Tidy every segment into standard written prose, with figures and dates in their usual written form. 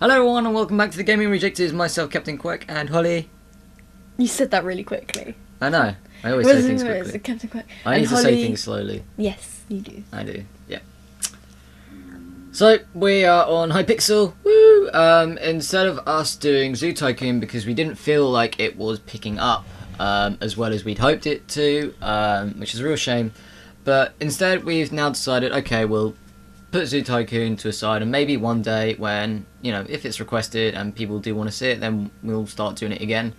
Hello everyone and welcome back to The Gaming Rejects. It's myself, Captain Quirk, and Holly. You said that really quickly. I know. I always say things quickly. Captain Quirk. I need to say things slowly. Yes, you do. I do, yeah. So, we are on Hypixel. Woo! Instead of us doing Zoo Tycoon, because we didn't feel like it was picking up as well as we'd hoped it to, which is a real shame. But instead we've now decided, okay, we'll put Zoo Tycoon to a side, and maybe one day when, you know, if it's requested and people do want to see it, then we'll start doing it again.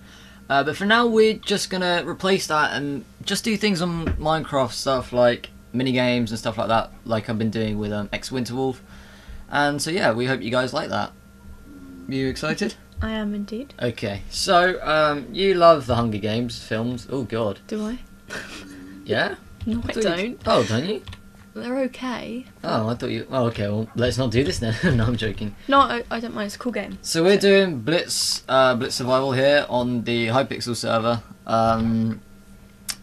But for now, we're just going to replace that and just do things on Minecraft stuff like minigames and stuff like that, like I've been doing with X Winterwolf. And so, yeah, we hope you guys like that. Are you excited? I am indeed. Okay, so you love the Hunger Games films. Oh, God. Do I? Yeah? No, I don't. Oh, don't you? They're okay. Oh, I thought you... Oh, okay, well, let's not do this then. No, I'm joking. No, I don't mind. It's a cool game. So we're doing Blitz Survival here on the Hypixel server.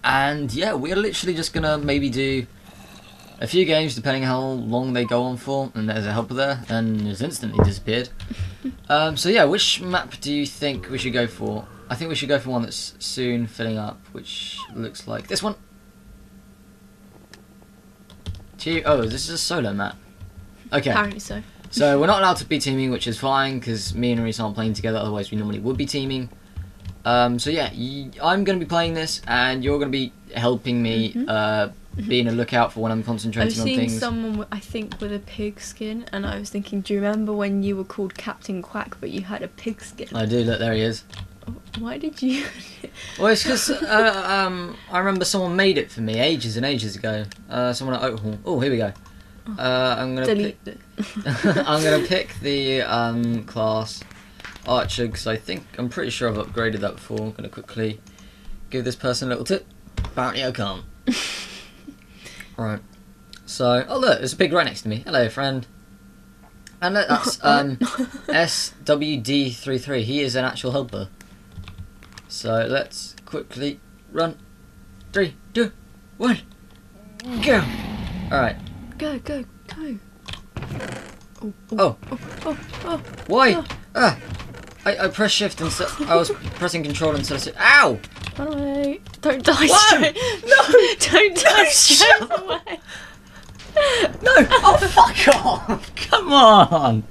And, yeah, we're literally just going to maybe do a few games, depending how long they go on for. And there's a helper there, and it's instantly disappeared. So, yeah, which map do you think we should go for? I think we should go for one that's soon filling up, which looks like this one. Oh, this is a solo map. Okay. Apparently so. So we're not allowed to be teaming, which is fine, because me and Reese aren't playing together, otherwise we normally would be teaming. So yeah, I'm going to be playing this, and you're going to be helping me being a lookout for when I'm concentrating on things. I've seen someone, I think, with a pig skin, and I was thinking, do you remember when you were called Captain Quack, but you had a pig skin? I do, look, there he is. Why did you... Well, it's because I remember someone made it for me ages and ages ago. Someone at Oak Hall. Oh, here we go. I'm gonna pick the class Archer, because I think I'm pretty sure I've upgraded that before. I'm gonna quickly give this person a little tip. Apparently, I can't. Right. So, oh look, there's a pig right next to me. Hello, friend. And that's SWD33. He is an actual helper. So let's quickly run. 3, 2, 1, go! Alright. Go, go, go. Oh, oh, oh, oh, oh. Why? Oh. Ah! I pressed shift instead. I was pressing control instead of shift. Ow! Bye. Don't die straight. No! Don't die straight away. No! Oh, fuck off! Come on!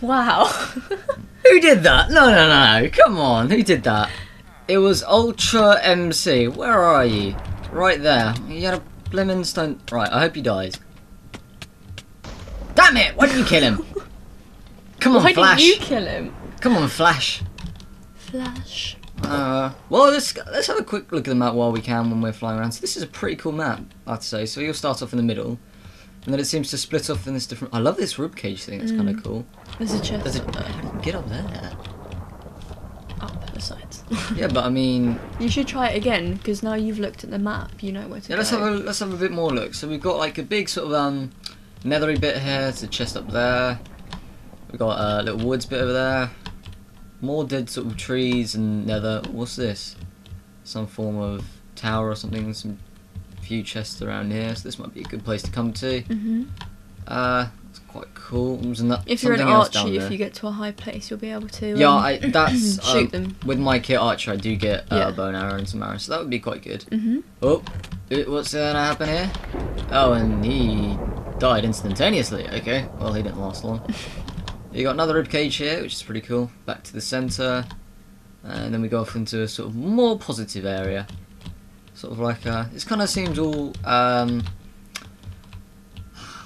Wow. Who did that? No, no, no, come on, who did that? It was Ultra MC. Where are you? Right there. You had a blimmin' stone. Right, I hope he dies. Damn it! Why didn't you kill him? Come on, Flash. Why didn't you kill him? Come on, Flash. Flash. Well, let's have a quick look at the map while we can when we're flying around. So this is a pretty cool map, I'd say. So you'll start off in the middle. And then it seems to split off in this different... I love this rib cage thing, it's kind of cool. There's a chest. There's a... Get up there. Up at the sides. Yeah, but I mean... You should try it again, because now you've looked at the map, you know where to go. Let's have a bit more look. So we've got like a big sort of nethery bit here, there's a chest up there. We've got a little woods bit over there. More dead sort of trees and nether. What's this? Some form of tower or something, some... few chests around here, so this might be a good place to come to. It's quite cool. If you're an archer, if you get to a high place, you'll be able to yeah, that's shoot them. With my kit archer, I do get a bow and arrow and some arrows, so that would be quite good. Oh, what's going to happen here? Oh, and he died instantaneously. Okay, well, he didn't last long. You got another ribcage here, which is pretty cool. Back to the centre, and then we go off into a sort of more positive area. Sort of like this kind of seems all I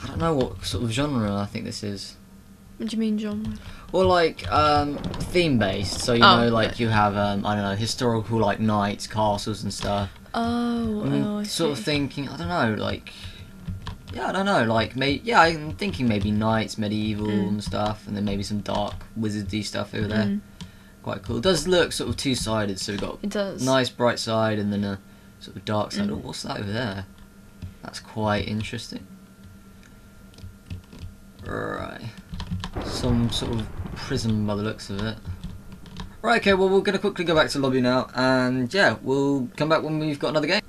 don't know what sort of genre I think this is. What do you mean genre? Or like theme based, so you know, like you have I don't know, historical like knights, castles, and stuff. Oh, I see. Sort of thinking, I don't know, like yeah, I don't know, like yeah, I'm thinking maybe knights, medieval and stuff, and then maybe some dark wizardy stuff over there. Quite cool. It does look sort of two-sided, so we've got a nice bright side and then a sort of dark side. Oh, what's that over there? That's quite interesting. Right. Some sort of prism by the looks of it. Right, okay, well, we're going to quickly go back to the lobby now, and yeah, we'll come back when we've got another game.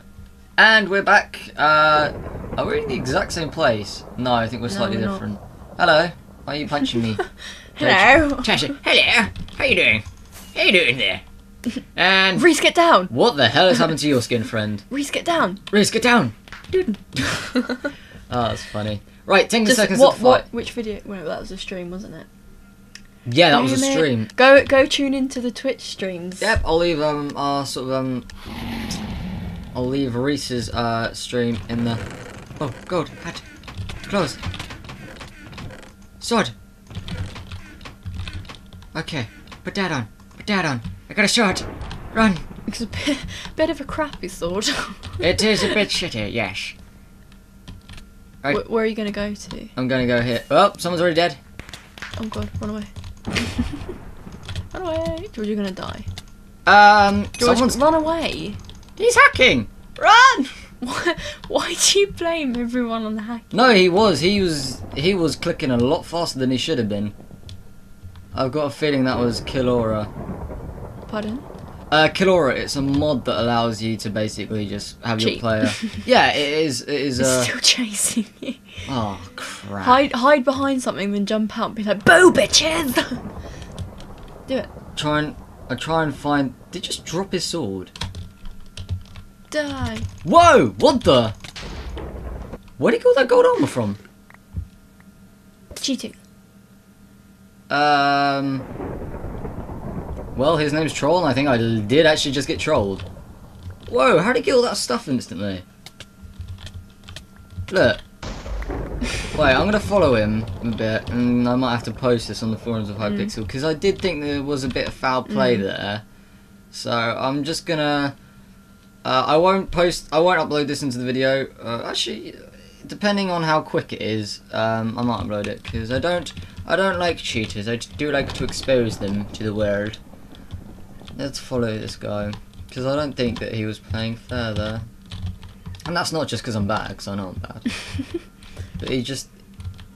And we're back. Are we in the exact same place? No, I think we're slightly different. Hello. Why are you punching me? Hello. Tasha. Hello. How you doing? How you doing there? And Reese, get down. What the hell has happened to your skin, friend? Reese, get down. Reese, get down. Dude. Oh, that's funny. Right, 10 seconds to fight. Which video? Well, that was a stream, wasn't it? Yeah, that was a stream. Go tune into the Twitch streams. Yep, I'll leave I'll leave Reese's stream in the. Oh God! Hat, close. Sword. Okay, put that on. Put that on. I got a shot. Run. It's a bit of a crappy sword. It is a bit shitty, yes. Right. Where are you gonna go to? I'm gonna go here. Oh, someone's already dead. Oh God! Run away. Run away, George! You're gonna die. George, run away. He's hacking. Run! Why do you blame everyone on the hacking? No, he was clicking a lot faster than he should have been. I've got a feeling that was KillAura. Pardon? KillAura, it's a mod that allows you to basically just have cheat your player. Yeah, it is. It is. It's still chasing you. Oh crap! Hide behind something, then jump out and be like, "Boo, bitches!" Do it. I try and find. Did he just drop his sword? Die. Whoa! What the? Where did he get all that gold armor from? Cheating. Well, his name's Troll, and I think I did actually just get trolled. Whoa! How did he get all that stuff instantly? Look. Wait, I'm gonna follow him a bit, and I might have to post this on the forums of Hypixel because I did think there was a bit of foul play there. So I'm just gonna. I won't upload this into the video. Actually, depending on how quick it is, I might upload it because I don't like cheaters. I do like to expose them to the world. Let's follow this guy because I don't think that he was playing fair there, and that's not just because I'm bad, because I know I'm bad. But he just,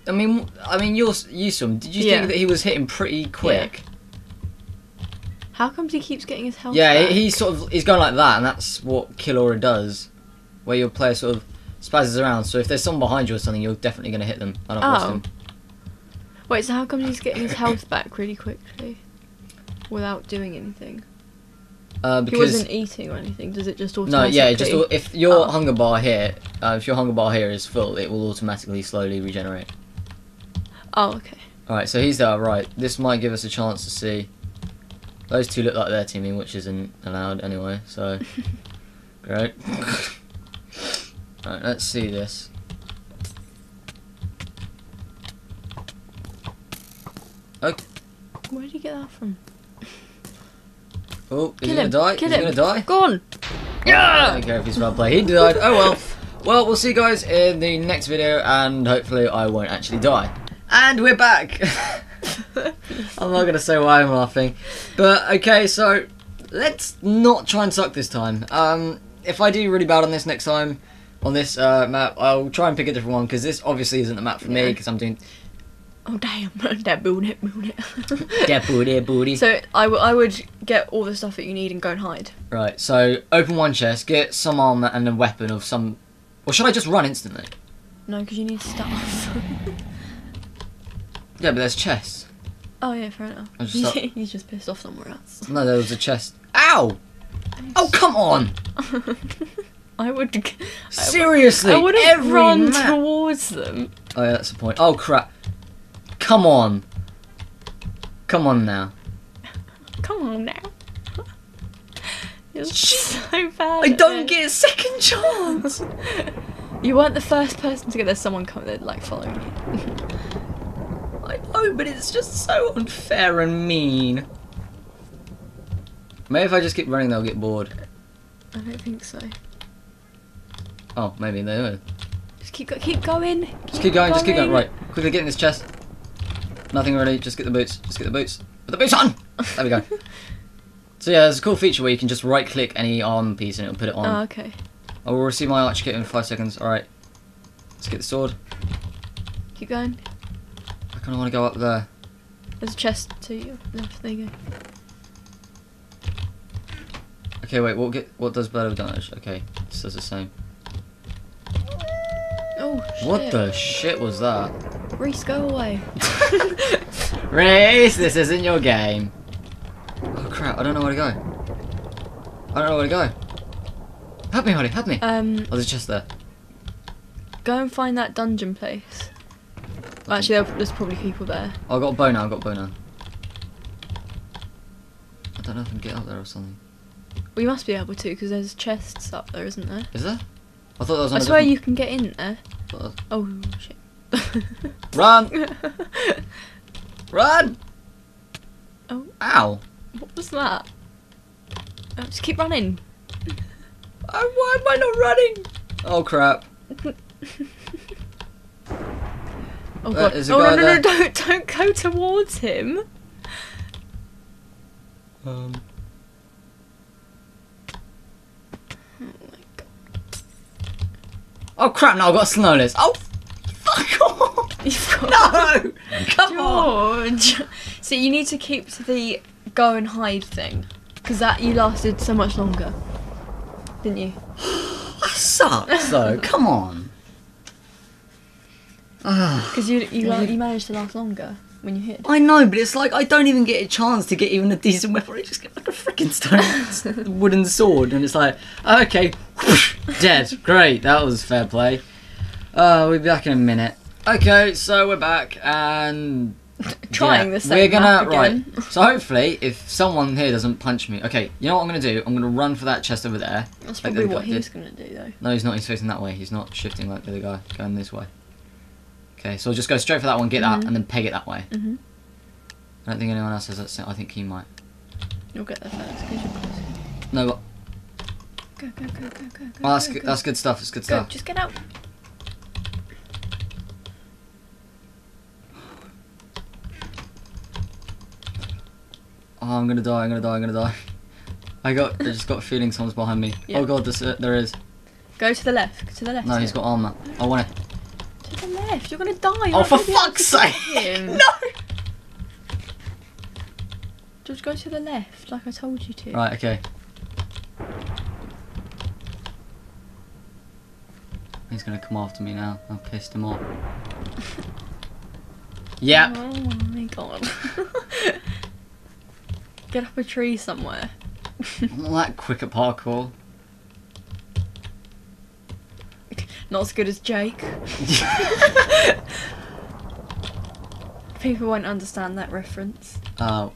I mean, you saw him. Did you think that he was hitting pretty quick? Yeah. How comes he keeps getting his health back? Yeah, he's going like that, and that's what KillAura does, where your player sort of spazzes around. So if there's someone behind you or something, you're definitely going to hit them. I don't trust him. Wait, so how comes he's getting his health back really quickly without doing anything? Because he wasn't eating or anything. Does it just automatically? No, yeah, just if your hunger bar here, if your hunger bar here is full, it will automatically slowly regenerate. Oh, okay. All right, so he's there. Right, this might give us a chance to see. Those two look like they're teaming, which isn't allowed anyway, so... Great. Right, let's see this. Oh. Where did you get that from? Oh, he's gonna die. He's gonna die. Go on! Yeah! I don't care if he's bad play. He died. Oh well. Well, we'll see you guys in the next video, and hopefully I won't actually die. And we're back! I'm not going to say why I'm laughing, but okay, so let's not try and suck this time. If I do really bad on this next time, on this map, I'll try and pick a different one, because this obviously isn't the map for me, because I'm doing... Oh damn, that booty. That booty. So I would get all the stuff that you need and go and hide. Right, so open one chest, get some armour and a weapon of some... Or should I just run instantly? No, because you need stuff. Yeah, but there's chests. Oh yeah, fair enough. He's just pissed off somewhere else. No, there was a chest. Ow! Oh come on! Seriously, I wouldn't run towards them. Oh yeah, that's the point. Oh crap! Come on! Come on now! Come on now! You're so bad. I don't get a second chance. You weren't the first person to get there. Someone like following you. Oh, but it's just so unfair and mean. Maybe if I just keep running, they'll get bored. I don't think so. Oh, maybe they will. Just keep going. Just keep going. Right, quickly get in this chest. Nothing really. Just get the boots. Just get the boots. Put the boots on. There we go. So yeah, there's a cool feature where you can just right-click any arm piece and it'll put it on. Oh, okay. I will receive my arch kit in 5 seconds. All right. Let's get the sword. Keep going. I kind of want to go up there. There's a chest to your left. There you go. Okay, wait. What does better damage? Okay, this does the same. Oh shit! What the shit was that? Reese, go away. Race, this isn't your game. Oh crap, I don't know where to go. I don't know where to go. Help me, Holly, help me. Oh, there's a chest there. Go and find that dungeon place. Well, actually, there's probably people there. Oh, I've got a bow now, I've got a bow now. I don't know if I can get up there or something. Well, you must be able to, because there's chests up there, isn't there? Is there? I thought that was. I swear you can get in there. Oh shit! Run! Run! Oh! Ow! What was that? Oh, just keep running. Oh, why am I not running? Oh crap! Oh god! Oh no no no! Don't go towards him. Oh crap, no, I've got slowness. Oh, fuck off! You've got no! Come on! George! So you need to keep to the go and hide thing. Because that, you lasted so much longer. Didn't you? I suck, though. Come on. Because you managed to last longer when you hit. I know, but it's like I don't even get a chance to get even a decent weapon. I just get like a freaking stone wooden sword, and it's like, okay, whoosh, dead. Great, that was fair play. We'll be back in a minute. Okay, so we're back and trying this. We're gonna again. Right. So hopefully, if someone here doesn't punch me, okay. You know what I'm gonna do? I'm gonna run for that chest over there. That's probably what he's gonna do, though. No, he's not. He's facing that way. He's not shifting like the other guy. He's going this way. Okay, so I'll just go straight for that one, get that, and then peg it that way. I don't think anyone else has that. I think he might. You'll get that first. No, but go. Oh, that's good stuff. It's good stuff. Just get out. Oh, I'm gonna die. I'm gonna die. I just got a feeling someone's behind me. Yeah. Oh god, there is. Go to the left. To the left. No, he's got armor. I want it. To the left, you're gonna die. You're for fuck's sake! No! George, go to the left, like I told you to. Right, okay. He's gonna come after me now. I've pissed him off. Yep. Oh my god. Get up a tree somewhere. I'm not that quick at parkour. Not as good as Jake. People won't understand that reference. Oh.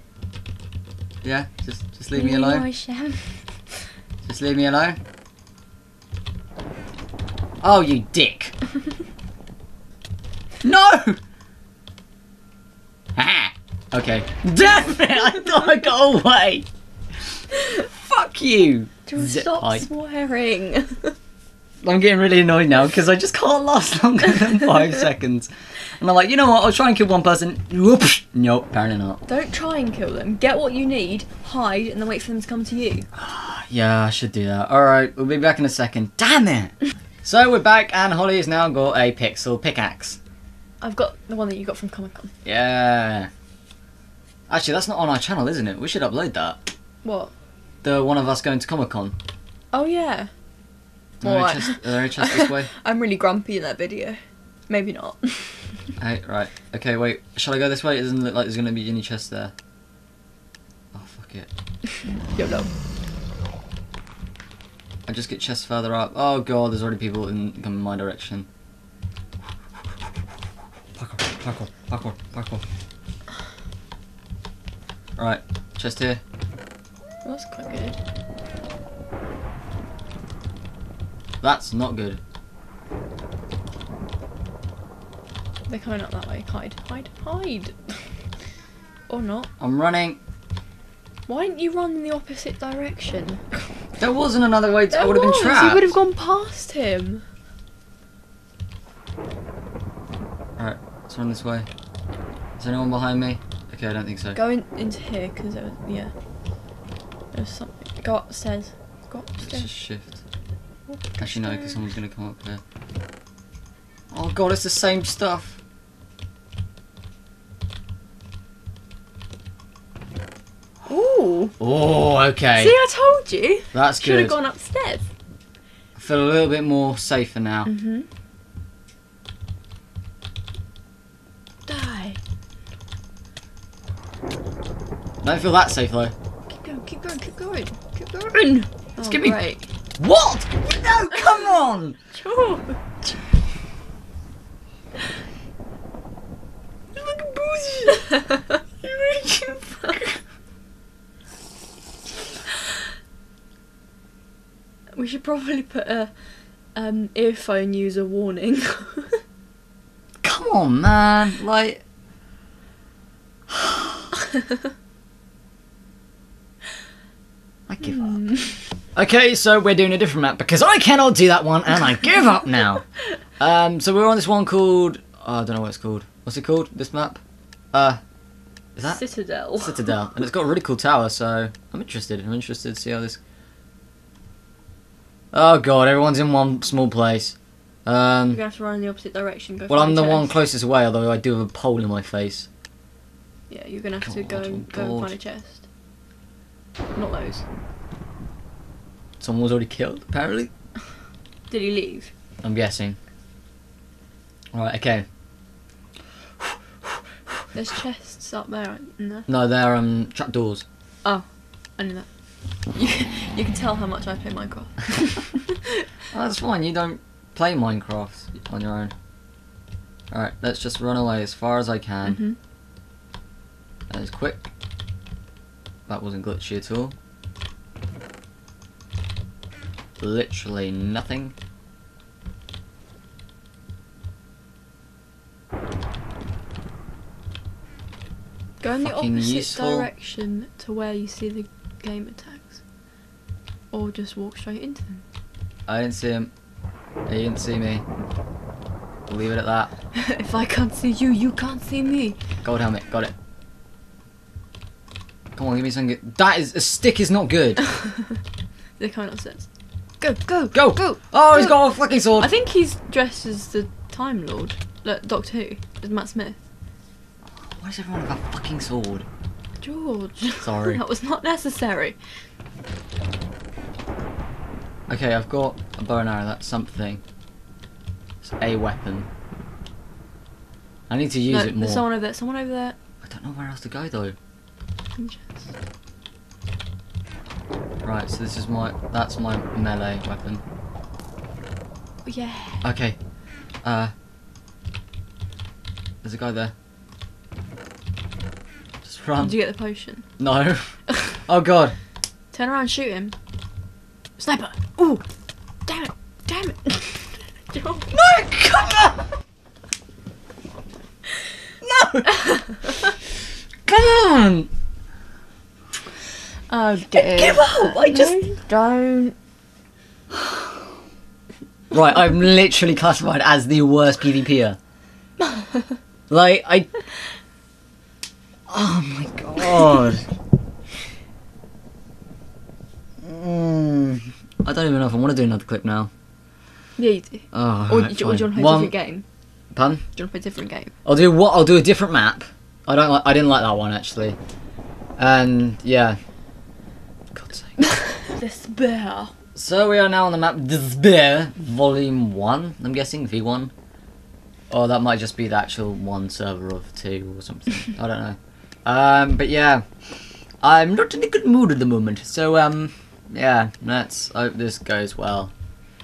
Yeah, just leave me alone. Just leave me alone. Oh, you dick. No! Ah! Okay. Damn it! I thought I got away! Fuck you! Just stop swearing. I'm getting really annoyed now because I just can't last longer than 5 seconds. And I'm like, you know what, I'll try and kill one person. Nope, apparently not. Don't try and kill them. Get what you need, hide, and then wait for them to come to you. Yeah, I should do that. Alright, we'll be back in a second. Damn it! So we're back and Holly has now got a Pixel pickaxe. I've got the one that you got from Comic-Con. Yeah. Actually, that's not on our channel, isn't it? We should upload that. What? The one of us going to Comic-Con. Oh, yeah. Are there any chests this way? I'm really grumpy in that video. Maybe not. Hey, right. Okay, wait. Shall I go this way? It doesn't look like there's going to be any chests there. Oh, fuck it. YOLO. I just get chests further up. Oh, God, there's already people in my direction. Parkour. Right, chest here. That's quite good. That's not good. They're coming up that way. Hide. Or not. I'm running. Why didn't you run in the opposite direction? There wasn't another way. I would have been trapped. You would have gone past him. Alright, let's run this way. Is anyone behind me? Okay, I don't think so. Go into here, because there was, yeah. There's something. Go upstairs. Let's just shift. Actually no, because someone's going to come up here. Oh god, it's the same stuff. Ooh. Oh, okay. See, I told you. That's good. Should have gone upstairs. I feel a little bit more safer now. Die. Don't feel that safe though. Keep going, keep going, keep going, keep going. It's gonna be. What? No, come on! George! You're looking boozy! You're making fuck. We should probably put a earphone user warning. Come on, man! Like. I give up. Okay, so we're doing a different map because I cannot do that one and I give up now. So we're on this one called... Oh, I don't know what it's called. What's it called, this map? Is that? Citadel. Citadel. And it's got a really cool tower, so I'm interested. I'm interested to see how this... Oh god, everyone's in one small place. You're going to have to run in the opposite direction. Go I'm the one closest away, although I do have a pole in my face. Yeah, you're going to have to go and find a chest. Not those. Someone was already killed, apparently. Did he leave? I'm guessing. Alright, okay. There's chests up there, aren't there? No, they're trapdoors. Oh, I knew that. You can tell how much I play Minecraft. Oh, that's fine, you don't play Minecraft on your own. Alright, let's just run away as far as I can. That is quick. That wasn't glitchy at all. Literally nothing. Go in the opposite direction to where you see the game attacks. Or just walk straight into them. I didn't see him. He didn't see me. We'll leave it at that. If I can't see you, you can't see me. Gold helmet, got it. Come on, give me something good. That is, a stick is not good. They're kind of sense. Go, go, go, go. Oh, go. He's got a fucking sword. I think he's dressed as the Time Lord. Look, Doctor Who, as Matt Smith. Why does everyone have a fucking sword? George. Sorry. That was not necessary. Okay, I've got a bow and arrow. That's something. It's a weapon. I need to use it more. There's someone over there. Someone over there. I don't know where else to go though. Right, so this is that's my melee weapon. Yeah. Okay. There's a guy there. Just run. Did you get the potion? No. Oh god. Turn around, shoot him. Sniper. Ooh. Damn it. Damn it. No, come on. No. Come on. Oh dear. Give up! I just don't. Right, I'm literally classified as the worst PvPer. Like, I... Oh my god. I don't even know if I want to do another clip now. Yeah, you do. Oh, or do you want to play a different game? Pardon? Do you want to play a different game? I'll do what? I'll do a different map. I didn't like that one, actually. And, yeah. God's sake. This Bear. So we are now on the map This Bear, Volume 1, I'm guessing, V1. Or that might just be the actual one server of 2 or something. I don't know. But yeah, I'm not in a good mood at the moment. So, yeah, let's hope this goes well.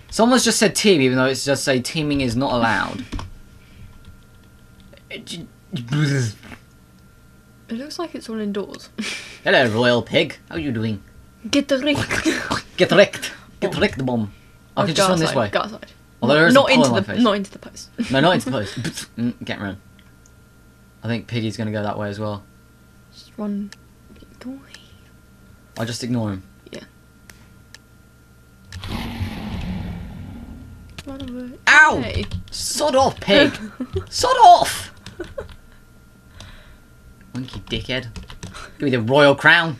Someone's just said team, even though it's just say teaming is not allowed. It looks like it's all indoors. Hello, royal pig. How are you doing? Get wrecked. Get wrecked. Get wrecked, bomb. I can just run this way. Go outside. Although there is a pole in my face. Not into the post. No, not into the post. Get around. I think Piggy's going to go that way as well. Just run. Go away. I'll just ignore him. Yeah. Run away. Ow! Hey. Sod off, pig. Sod off! Winky dickhead. Give me the royal crown.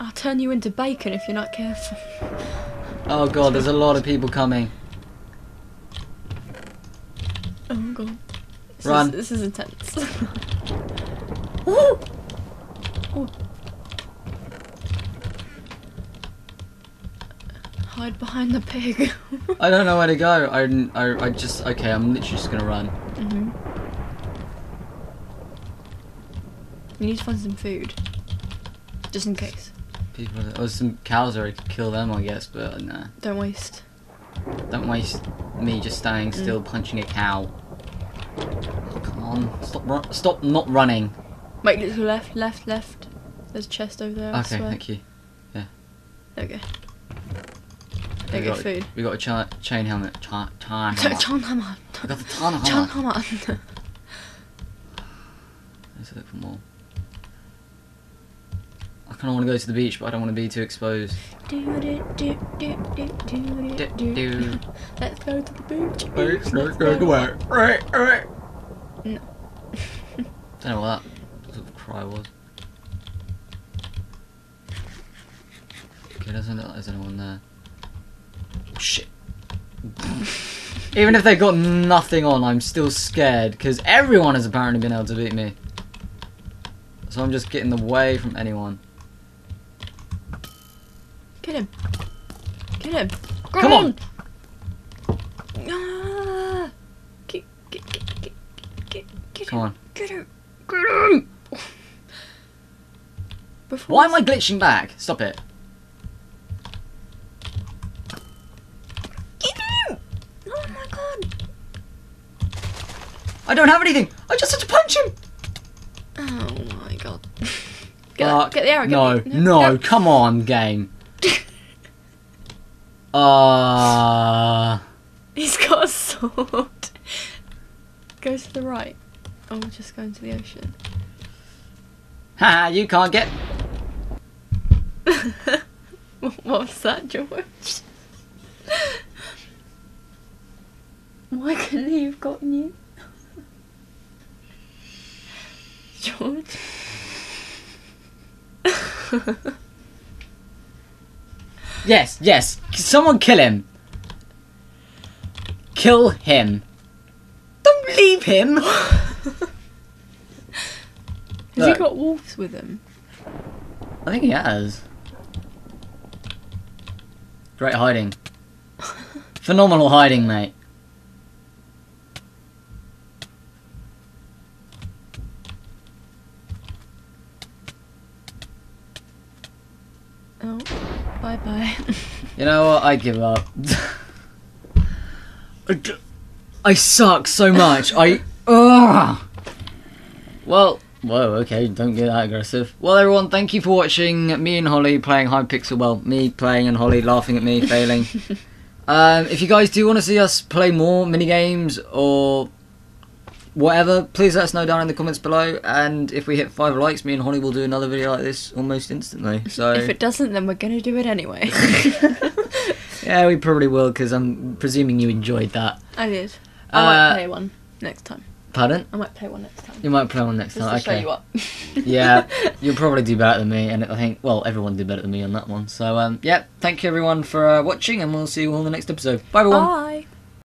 I'll turn you into bacon if you're not careful. Oh god, there's a lot of people coming. Oh god. Run. This is intense. Ooh. Ooh. Hide behind the pig. I don't know where to go. I just... Okay, I'm literally just gonna run. We need to find some food. Just in case. People, oh, some cows already, kill them, I guess, but nah. Don't waste. Don't waste me just standing still punching a cow. Come on, stop not running. Wait, look to the left, left. There's a chest over there. Okay, thank you. Yeah. There we go. There we go, food. We got a chain helmet. Tarn hammer. I got the tarn hammer. Let's look for more. I kind of want to go to the beach, but I don't want to be too exposed. Let's go to the beach. Let's go to work. Right. No. Don't know what that sort of cry was. Okay, doesn't look like there's anyone there. Shit. Even if they've got nothing on, I'm still scared because everyone has apparently been able to beat me. So I'm just getting away from anyone. Get him. Get him. Grab Come him. On. Ah. Get Come him. On. Get him. Get him. Why am I glitching back? Stop it. I don't have anything! I just had to punch him! Oh my god. Get the arrow, No, come on, game. He's got a sword. Go to the right. Oh, we're just going to the ocean. Haha, you can't get... What was that, George? Why couldn't he have gotten you? George. Yes. Someone kill him. Kill him. Don't leave him. Has he got wolves with him? I think he has. Great hiding. Phenomenal hiding, mate. Oh, bye-bye. You know what? I give up. I suck so much. Well, whoa, okay, don't get that aggressive. Well, everyone, thank you for watching me and Holly playing Hypixel. Well, me playing and Holly laughing at me failing. If you guys do want to see us play more minigames or whatever, please let us know down in the comments below, and if we hit 5 likes, me and Holly will do another video like this almost instantly. So if it doesn't, then we're gonna do it anyway. Yeah, we probably will, because I'm presuming you enjoyed that. I did. I might play one next time. Pardon? I might play one next time. You might play one next time. Just to show you up. Yeah, you'll probably do better than me, and I think, well, everyone did better than me on that one. So yeah, thank you everyone for watching, and we'll see you all in the next episode. Bye everyone. Bye.